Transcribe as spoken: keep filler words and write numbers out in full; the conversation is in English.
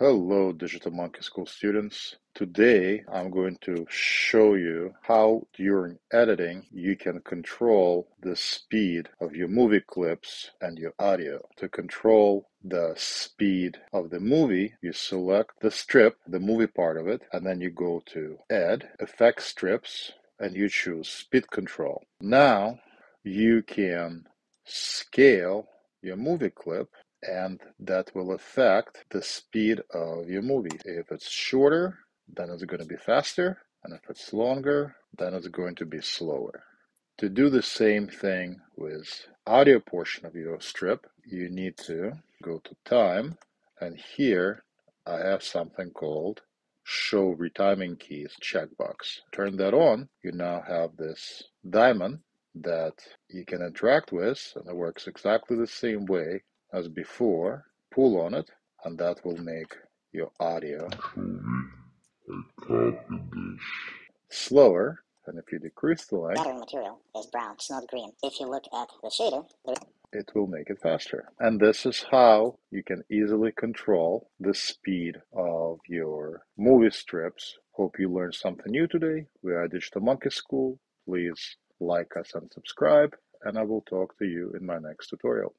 Hello Digital Monkey School students. Today I'm going to show you how during editing you can control the speed of your movie clips and your audio. To control the speed of the movie, you select the strip, the movie part of it, and then you go to Add, Effect Strips, and you choose Speed Control. Now you can scale your movie clip, and that will affect the speed of your movie. If it's shorter, then it's going to be faster, and if it's longer, then it's going to be slower. To do the same thing with audio portion of your strip, you need to go to Time, and here I have something called Show Retiming Keys checkbox. Turn that on. You now have this diamond that you can interact with, and it works exactly the same way as before. Pull on it, and that will make your audio slower. And if you decrease the length, background material is brown, it's not green. If you look at the shader, it will make it faster. And this is how you can easily control the speed of your movie strips. Hope you learned something new today. We are Digital Monkey School. Please like us and subscribe, and I will talk to you in my next tutorial.